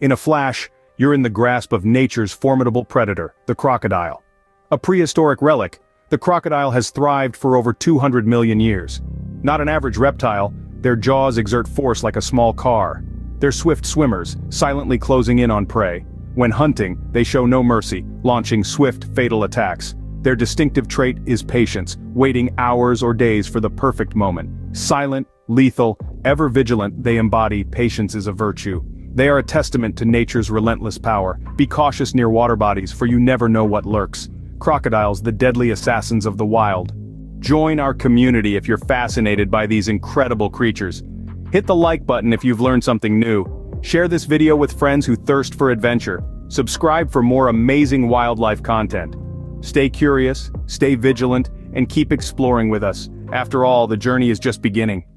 In a flash, you're in the grasp of nature's formidable predator, the crocodile. A prehistoric relic, the crocodile has thrived for over 200 million years. Not an average reptile, their jaws exert force like a small car. They're swift swimmers, silently closing in on prey. When hunting, they show no mercy, launching swift, fatal attacks. Their distinctive trait is patience, waiting hours or days for the perfect moment. Silent, lethal, ever vigilant, they embody patience as a virtue. They are a testament to nature's relentless power. Be cautious near water bodies, for you never know what lurks. Crocodiles, the deadly assassins of the wild. Join our community if you're fascinated by these incredible creatures. Hit the like button if you've learned something new. Share this video with friends who thirst for adventure. Subscribe for more amazing wildlife content. Stay curious, stay vigilant, and keep exploring with us. After all, the journey is just beginning.